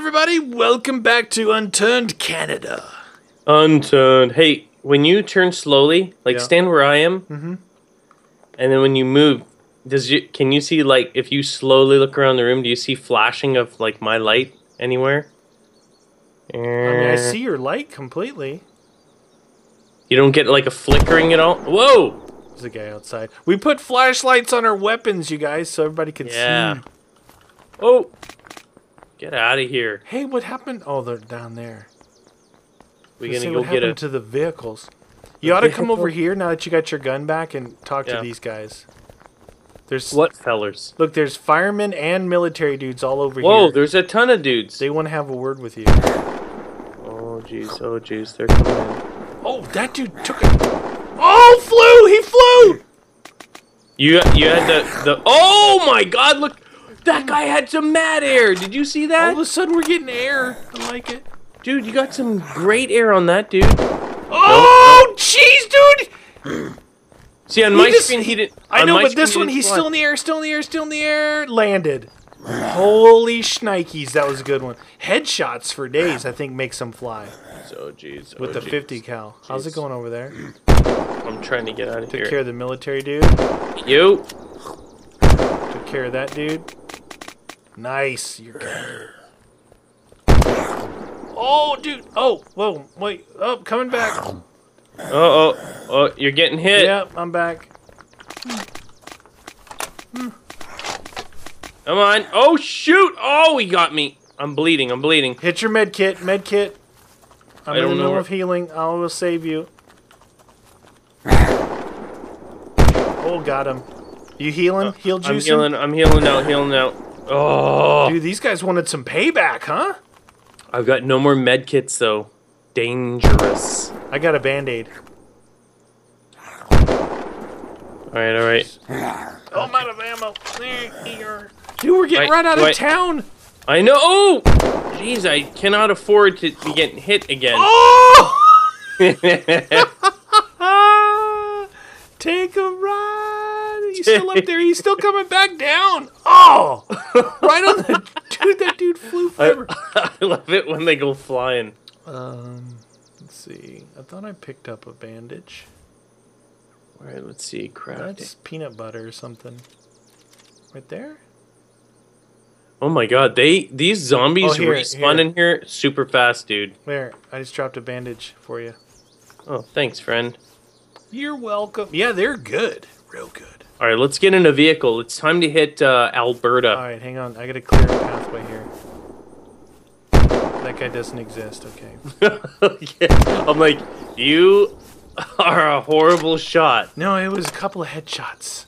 everybody, welcome back to Unturned Canada. Unturned. Hey, when you turn slowly, like stand where I am, and then when you move, can you see, like, if you slowly look around the room, do you see flashing of, like, my light anywhere? I mean, I see your light completely. You don't get, like, a flickering at all? Whoa! There's a guy outside. We put flashlights on our weapons, you guys, so everybody can see. Oh! Get out of here. Hey, what happened? Oh, they're down there. We're gonna go get to the vehicles. You ought to come over here now that you got your gun back and talk to these guys. There's what fellers? Look, there's firemen and military dudes all over here. Whoa, there's a ton of dudes. They want to have a word with you. Oh jeez, oh jeez, they're coming. Oh, that dude took it. Oh, flew. You had the. Oh my God, look. That guy had some mad air. Did you see that? All of a sudden, we're getting air. I like it. Dude, you got some great air on that, dude. Oh, jeez, dude! See, on my screen, he didn't... I know, but this one, he's still in the air, still in the air, still in the air. Landed. Holy shnikes, that was a good one. Headshots for days, I think, makes him fly. So, jeez. With the 50 cal. How's it going over there? I'm trying to get out of here. Took care of the military dude. You. Took care of that dude. Nice. You're good. Oh, dude. Oh, whoa. Wait. Oh, coming back. Oh, oh. Oh, you're getting hit. Yep, I'm back. Come on. Oh, shoot. Oh, he got me. I'm bleeding. I'm bleeding. Hit your med kit. Med kit. I'm in the middle of healing. I will save you. Oh, got him. You healing? Heal juicing? I'm healing. I'm healing out. Healing out. Oh, dude, these guys wanted some payback, huh? I've got no more med kits, though. Dangerous. I got a band-aid. All right, all right. Oh, I'm out of ammo. Dude, we're getting right out of town. I know. Oh, jeez, I cannot afford to be getting hit again. Oh! Take a ride. He's still up there. He's still coming back down. Oh! Right on the... Dude, that dude flew forever. I love it when they go flying. Let's see. I thought I picked up a bandage. All right, let's see. That's peanut butter or something. Right there? Oh, my God. These zombies respawn in here super fast, dude. There. I just dropped a bandage for you. Oh, thanks, friend. You're welcome. Yeah, they're good. Real good. All right, let's get in a vehicle. It's time to hit Alberta. All right, hang on. I got to clear a pathway here. That guy doesn't exist, okay. I'm like, you are a horrible shot. No, it was a couple of headshots.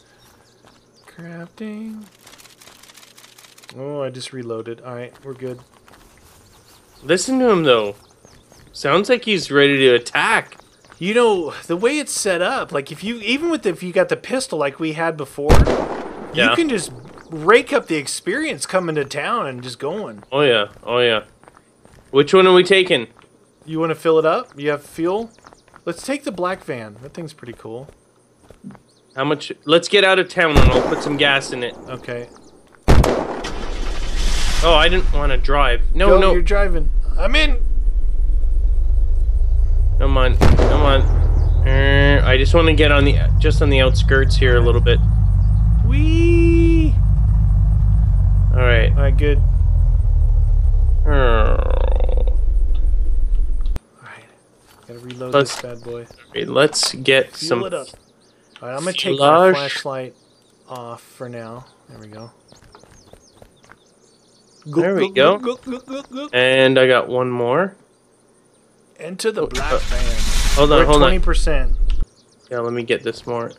Crafting. Oh, I just reloaded. All right, we're good. Listen to him, though. Sounds like he's ready to attack. You know, the way it's set up, like if you got the pistol like we had before, you can just rake up the experience coming to town and just going. Oh yeah, oh yeah. Which one are we taking? You want to fill it up? You have fuel? Let's take the black van. That thing's pretty cool. How much? Let's get out of town and I'll put some gas in it. Okay. Oh, I didn't want to drive. No, no. You're driving. I'm in. Come on, come on. I just want to get on the outskirts here a little bit. Whee! All right. All right, good. All right. Gotta reload this bad boy. All right, let's get some. Fuel it up. All right, I'm gonna take my flashlight off for now. There we go. There we go. And I got one more. Into the black van. Hold on, hold on. 20%. Yeah, let me get this more. I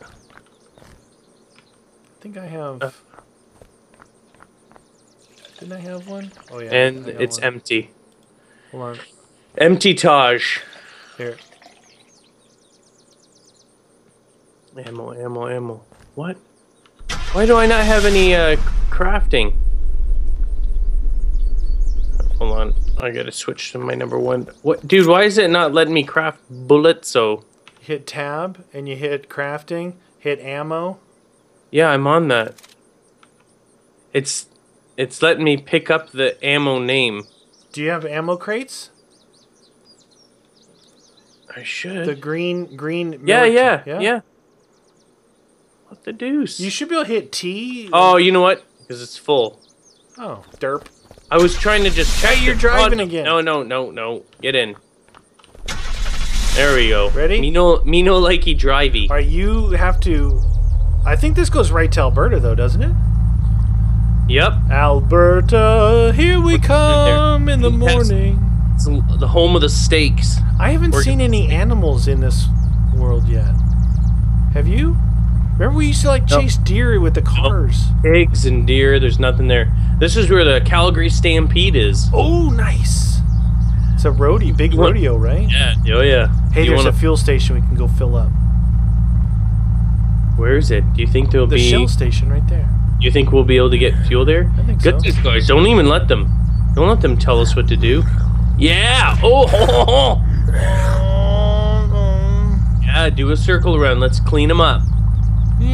think I have... Didn't I have one? Oh, yeah. And it's empty. Hold on. Empty Taj. Here. Ammo, ammo, ammo. What? Why do I not have any crafting? Hold on. I gotta switch to my number one. What, dude? Why is it not letting me craft bullets? So hit tab and you hit crafting. Hit ammo. Yeah, I'm on that. It's letting me pick up the ammo name. Do you have ammo crates? I should. The green. Yeah, yeah, yeah, yeah. What the deuce? You should be able to hit T. Oh, you know what? Because it's full. Oh, derp. I was trying to just check. Hey, you're driving again. No, no, no, no. Get in. There we go. Ready? Me no likey drivey. All right, you have to... I think this goes right to Alberta, though, doesn't it? Yep. Alberta, here we come in the morning. It's the home of the steaks. I haven't seen any animals in this world yet. Have you? Remember we used to, like, chase deer with the cars. Oh, pigs and deer. There's nothing there. This is where the Calgary Stampede is. Oh, nice. It's a roadie, big rodeo, right? Yeah. Oh, yeah. Hey, there's a fuel station we can go fill up. Where is it? Do you think there'll be... The Shell station right there. You think we'll be able to get fuel there? I think so. Goodness, guys. Don't even let them. Don't let them tell us what to do. Yeah! Oh! Ho, ho, ho. Yeah, do a circle around. Let's clean them up. Go.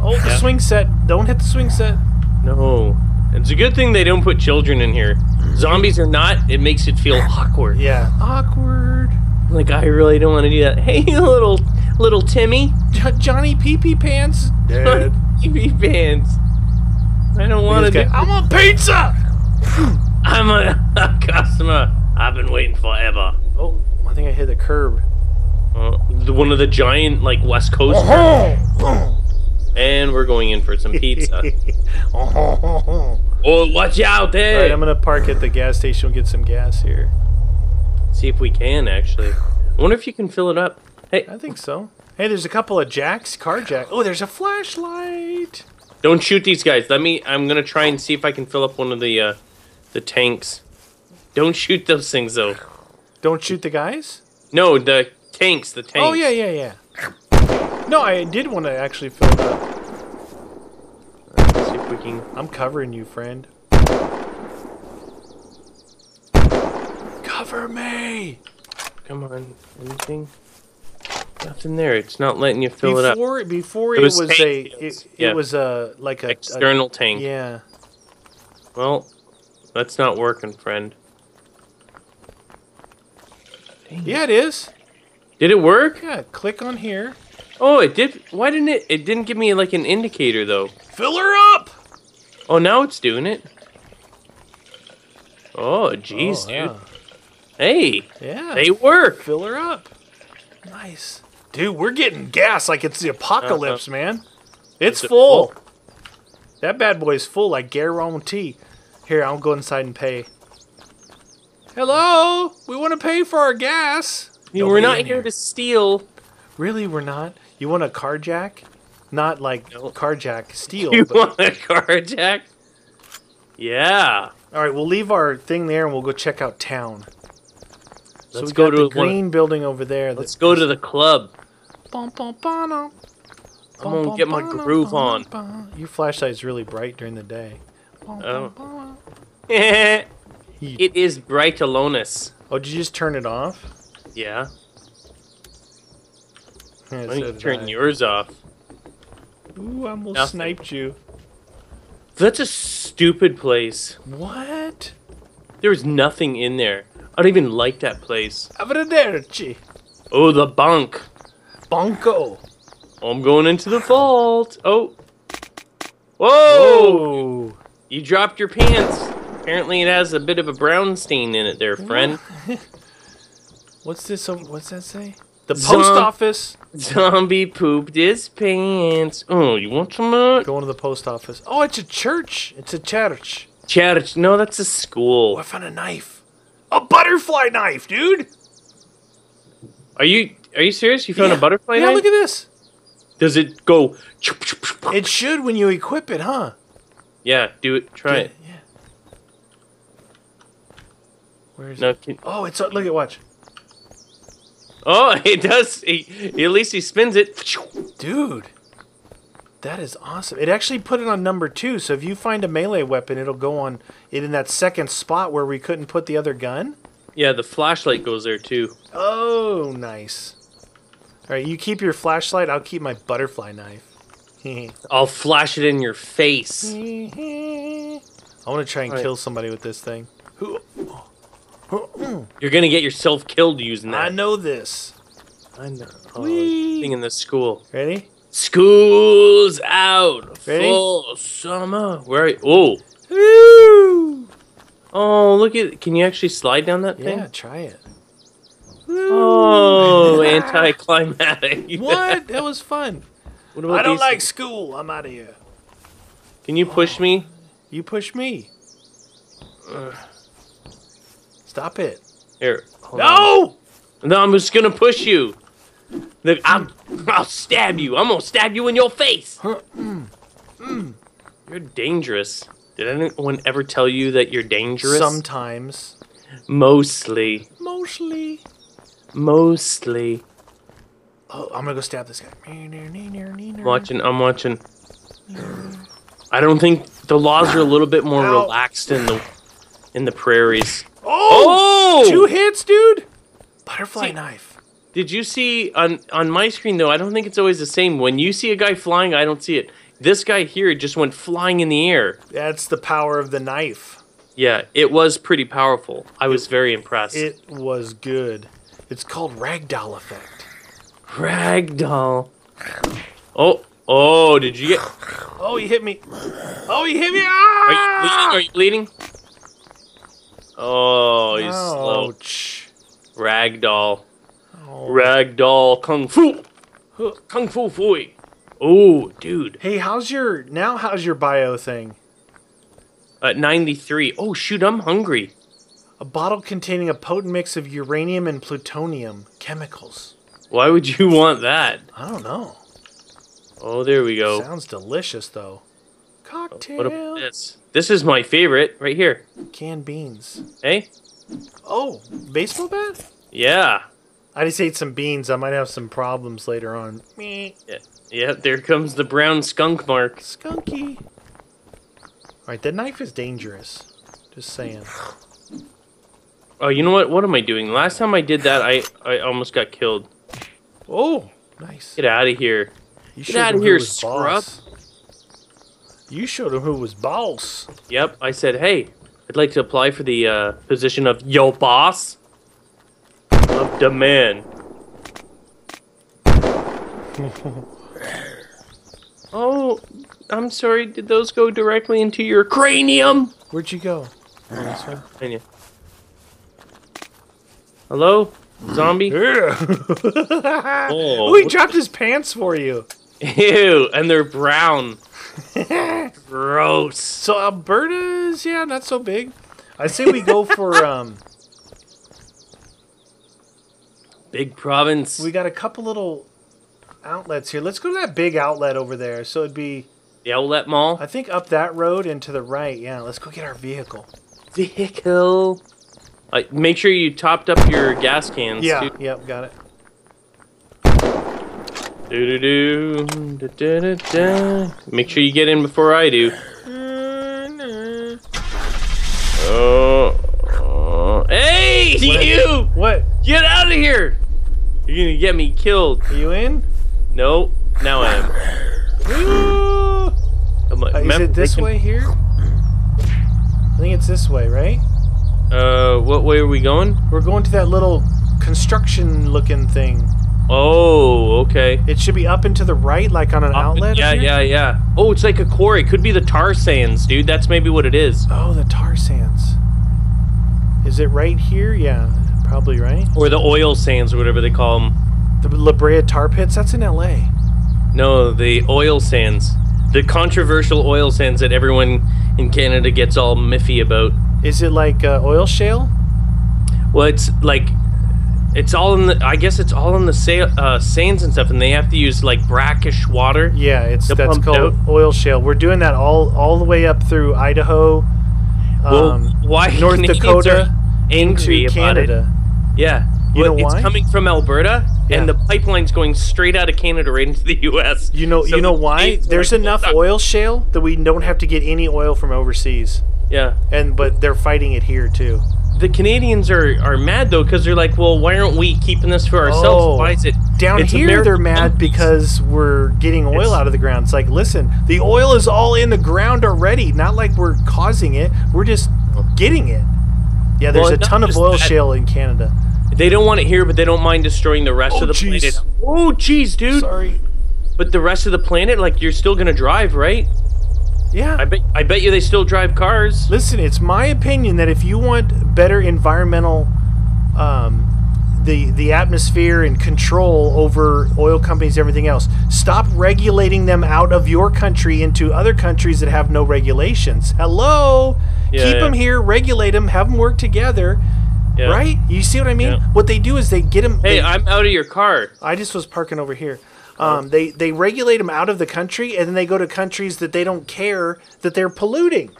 Oh, the swing set. Don't hit the swing set. No. It's a good thing they don't put children in here. Zombies are not. It makes it feel awkward. Yeah. Awkward. Like, I really don't want to do that. Hey, little Timmy. Johnny Pee-Pee Pants. Dead. Johnny Pee-Pee Pants. I don't want to do that. I want pizza! I'm a customer. I've been waiting forever. Oh, I think I hit the curb. One of the giant, like, West Coast. And we're going in for some pizza. Oh, watch out there! Alright, I'm gonna park at the gas station and get some gas here. See if we can, actually. I wonder if you can fill it up. Hey, I think so. Hey, there's a couple of jacks, car jack. Oh, there's a flashlight! Don't shoot these guys. I'm gonna try and see if I can fill up one of the tanks. Don't shoot those things, though. Don't shoot the guys? No, the... Tanks, the tanks. Oh, yeah, yeah, yeah. No, I did want to actually fill it up. Let's see if we can... I'm covering you, friend. Cover me! Come on, anything? Nothing there. It's not letting you fill it up. Before it was like a... External tank. Yeah. Well, that's not working, friend. Dang it is. Did it work? Yeah, click on here. Oh, it did. Why didn't it? It didn't give me like an indicator though. Fill her up! Oh, now it's doing it. Oh, jeez, dude. Yeah. Hey. Yeah. They work. Fill her up. Nice. Dude, we're getting gas like it's the apocalypse, man. It's full. That bad boy's full, like guarantee. Here, I'll go inside and pay. Hello? We want to pay for our gas. No, we're not here to steal. Really, we're not? You want a carjack? Not like carjack, steal. You want a carjack? Yeah. All right, we'll leave our thing there and we'll go check out town. Let's so we go got to the green building over there. Let's go to the club. I'm gonna get my groove on. Your flashlight's really bright during the day. Oh. It is bright alonus. Oh, did you just turn it off? Yeah. Why don't you turn yours off? Ooh, I almost sniped you. That's a stupid place. What? There was nothing in there. I don't even like that place. Arrivederci. Oh, the bunk. Bunko. I'm going into the vault. Oh. Whoa. Whoa. You dropped your pants. Apparently it has a bit of a brown stain in it there, friend. What's this? What's that say? The post office. Zombie pooped his pants. Oh, you want some? Going to the post office. Oh, it's a church. It's a church. Church. No, that's a school. Oh, I found a knife. A butterfly knife, dude. Are you serious? You found a butterfly knife? Yeah, look at this. Does it go? It should when you equip it, huh? Yeah, do it. Try it. Yeah. Where is it? Oh, it's look at watch. Oh, it does. At least he spins it. Dude, that is awesome. It actually put it on number 2, so if you find a melee weapon, it'll go on it in that second spot where we couldn't put the other gun. Yeah, the flashlight goes there, too. Oh, nice. All right, you keep your flashlight. I'll keep my butterfly knife. I'll flash it in your face. I want to try and kill somebody with this thing. You're going to get yourself killed using that. I know this. I know. Oh, thing in the school. Ready? School's out. Ready? Full summer. Where are you? Oh. Woo. Oh, look at it. Can you actually slide down that thing? Yeah, try it. Woo. Oh, anticlimactic. What? That was fun. What about I don't like things? School. I'm out of here. Can you push me? You push me. Stop it. Here. No! On. No, I'm just going to push you. Look, I'll stab you. I'm going to stab you in your face. You're dangerous. Did anyone ever tell you that you're dangerous? Sometimes. Mostly. Oh, I'm going to go stab this guy. I'm watching. I don't think the laws are a little bit more relaxed in the prairies. Oh! 2 hits, dude! Butterfly knife. Did you see, on my screen, though, I don't think it's always the same. When you see a guy flying, I don't see it. This guy here just went flying in the air. That's the power of the knife. Yeah, it was pretty powerful. I was very impressed. It was good. It's called ragdoll effect. Ragdoll. Oh. Oh, did you get... Oh, he hit me. Ah! Are you bleeding? Oh, he's slow. Ragdoll. Oh. Ragdoll Kung Fu. Kung Fu Fui. Oh, dude. Hey, how's your bio thing? 93. Oh, shoot, I'm hungry. A bottle containing a potent mix of uranium and plutonium chemicals. Why would you want that? I don't know. Oh, there we go. Sounds delicious, though. Cocktail. What about this? This is my favorite, right here. Canned beans. Hey? Oh, baseball bat? Yeah. I just ate some beans. I might have some problems later on. Me. Yeah, there comes the brown skunk mark. Skunky. All right, that knife is dangerous. Just saying. Oh, you know what? What am I doing? Last time I did that, I almost got killed. Oh, nice. Get out of here. You Get out of here, scrub. You showed him who was boss. Yep, I said, hey, I'd like to apply for the position of yo boss of the man. Oh, I'm sorry. Did those go directly into your cranium? Where'd you go? Hello? Zombie? Oh, he dropped his pants for you. Ew, and they're brown. Gross. So Alberta's, yeah, not so big. I say we go for big province. We got a couple little outlets here. Let's go to that big outlet over there. So it'd be the outlet mall. I think up that road and to the right. Yeah, let's go get our vehicle. Vehicle. Make sure you topped up your gas cans. Yeah. Too. Yep. Got it. Make sure you get in before I do. Hey, you! What? Get out of here! You're gonna get me killed. Are you in? No, now I am. Is it this way here? I think it's this way, right? What way are we going? We're going to that little construction-looking thing. Oh, okay. It should be up and to the right, like on an outlet? Yeah, yeah, yeah. Oh, it's like a quarry. Could be the tar sands, dude. That's maybe what it is. Oh, the tar sands. Is it right here? Yeah, probably right. Or the oil sands, or whatever they call them. The La Brea Tar Pits? That's in L.A. No, the oil sands. The controversial oil sands that everyone in Canada gets all miffy about. Is it like oil shale? Well, it's like... It's all in the. I guess it's all in the sands and stuff, and they have to use like brackish water. Yeah, that's called oil shale. We're doing that all the way up through Idaho, North Dakota, into Canada. Yeah, you know why? It's coming from Alberta, and the pipeline's going straight out of Canada right into the U.S. You know why? There's enough oil shale that we don't have to get any oil from overseas. Yeah, but they're fighting it here too. the Canadians are mad though, because they're like, well, why aren't we keeping this for ourselves? Oh, why is it down here? American they're mad because we're getting oil out of the ground. It's like, listen, the oil is all in the ground already. Not like we're causing it. We're just getting it. Yeah, there's a ton of oil shale in Canada. They don't want it here, but they don't mind destroying the rest of the planet. Oh, jeez, dude. Sorry. But the rest of the planet, like, you're still gonna drive, right? Yeah. I bet you they still drive cars. Listen, it's my opinion that if you want better environmental, the atmosphere and control over oil companies and everything else, stop regulating them out of your country into other countries that have no regulations. Hello? Yeah, keep them here, regulate them, have them work together. Yeah. Right? You see what I mean? Yeah. What they do is they get them... Hey, I'm out of your car. I just was parking over here. They regulate them out of the country, and then they go to countries that they don't care that they're polluting.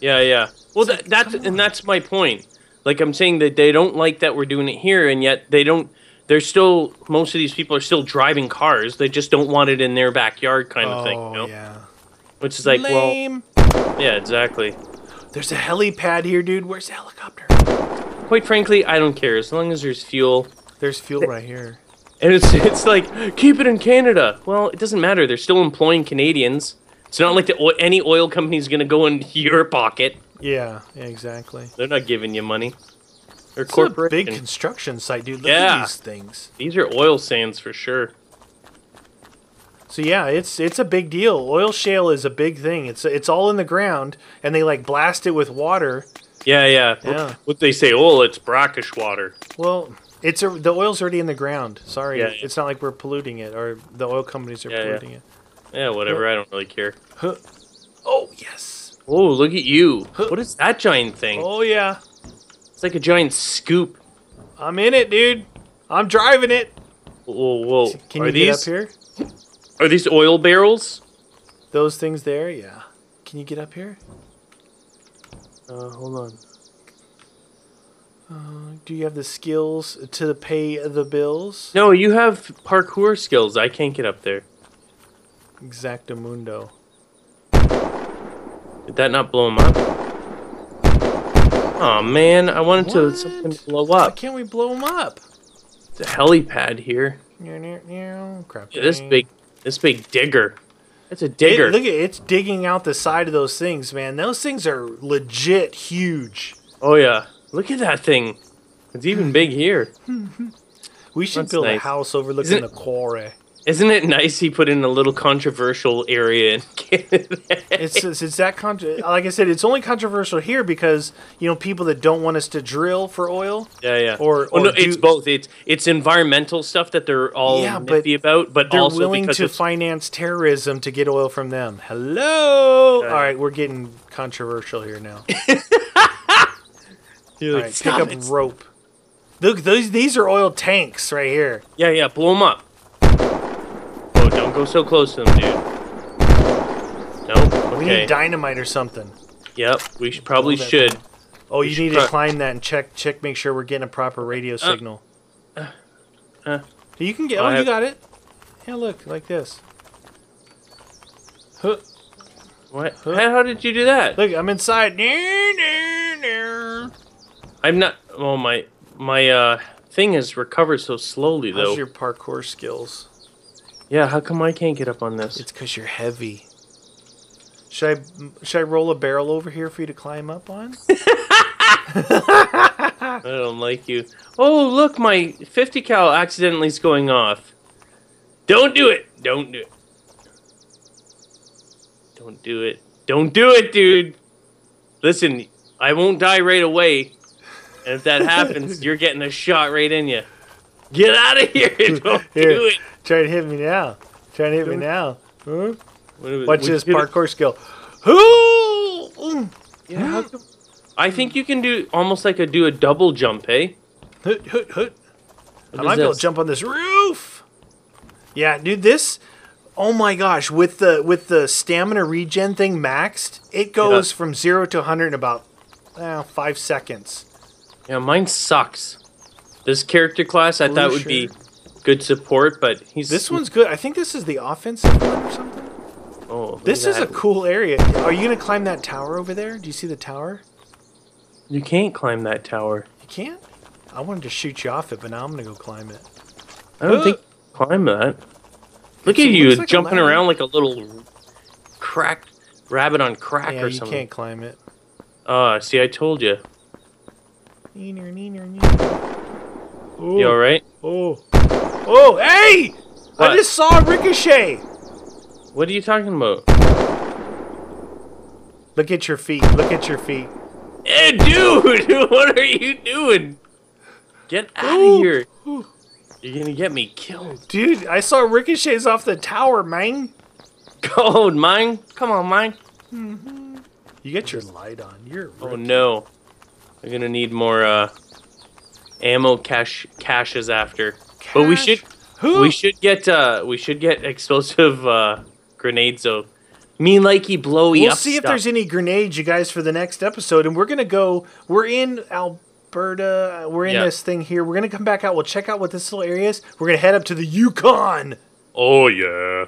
Yeah, yeah. Well, that's my point. Like I'm saying that they don't like that we're doing it here, and yet they don't. They're still, most of these people are still driving cars. They just don't want it in their backyard, kind of thing. You know? Yeah. Which is like, lame. Well, yeah, exactly. There's a helipad here, dude. Where's the helicopter? Quite frankly, I don't care as long as there's fuel. There's fuel right here. And it's like, keep it in Canada. Well, it doesn't matter. They're still employing Canadians. It's not like any oil company is going to go into your pocket. Yeah, exactly. They're not giving you money. They're a big construction site, dude. Look at these things. These are oil sands for sure. So yeah, it's a big deal. Oil shale is a big thing. It's all in the ground, and they like blast it with water. Yeah, yeah. Yeah. What they say, oh, it's brackish water. Well... the oil's already in the ground. Sorry, yeah, it's not like we're polluting it, or the oil companies are polluting it. Yeah, whatever. I don't really care. Huh. Oh yes. Oh, look at you. Huh. What is that giant thing? Oh yeah. It's like a giant scoop. I'm in it, dude. I'm driving it. Whoa, whoa. Can you get up here? Are these oil barrels? Those things there, yeah. Can you get up here? Hold on. Do you have the skills to pay the bills? No, you have parkour skills. I can't get up there. Exactamundo. Did that not blow him up? Oh man, I wanted something to blow up. Why can't we blow him up? It's a helipad here. Crap. Yeah, this big digger. It's a digger. Look at it's digging out the side of those things, man. Those things are legit huge. Oh yeah. Look at that thing. It's even big here. We should build a house overlooking the quarry. Isn't it nice he put in a little controversial area in Canada? It's that like I said, it's only controversial here because, you know, people that don't want us to drill for oil. Yeah, yeah. Or no, it's both. It's environmental stuff that they're all iffy about, but they're also willing to finance terrorism to get oil from them. Hello. All right, we're getting controversial here now. Dude, all right, pick up rope. Look, these are oil tanks right here. Yeah, yeah, blow them up. Oh, don't go so close to them, dude. Nope. Okay. We need dynamite or something. Yep, we should probably. Thing. Oh, you need to climb that and check, make sure we're getting a proper radio signal. You can get. Oh, you got it. Yeah, look, like this. Huh. What? Huh. How did you do that? Look, I'm inside. I'm not. Oh my thing has recovered so slowly though. How's your parkour skills? Yeah, how come I can't get up on this? It's because you're heavy. Should I roll a barrel over here for you to climb up on? I don't like you. Oh look, my 50 cal accidentally is going off. Don't do it. Don't do it. Don't do it. Don't do it, dude. Listen, I won't die right away. And if that happens, you're getting a shot right in you. Get out of here! Don't do it! Try to hit me now. Try to hit me now. Huh? Watch this parkour skill. Yeah. I think you can do almost like do a double jump, eh? I might be able to jump on this roof! Yeah, dude, this... Oh my gosh, with the stamina regen thing maxed, it goes from 0 to 100 in about 5 seconds. Yeah, mine sucks. This character class I thought would be good support, but he's... This one's good. I think this is the offensive one or something. Oh, this is a cool area. Are you going to climb that tower over there? Do you see the tower? You can't climb that tower. You can't? I wanted to shoot you off it, but now I'm going to go climb it. I don't think you can climb that. Look at you, like jumping around like a little crack rabbit on crack or something. Yeah, you can't climb it. See, I told you. Oh, you alright? Oh. Oh, hey! What? I just saw a ricochet! What are you talking about? Look at your feet. Look at your feet. Hey, dude! What are you doing? Get out of here. You're gonna get me killed. Dude, I saw ricochets off the tower, man. Cold, man. Come on, man. Mm-hmm. You get your light on. You're oh, no. I'm gonna need more ammo caches after. Cash? But we should get explosive grenades though. Me likey blowy we'll up see stuff. If there's any grenades, you guys, for the next episode. And we're gonna go. We're in Alberta. We're in this thing here. We're gonna come back out. We'll check out what this little area is. We're gonna head up to the Yukon. Oh yeah.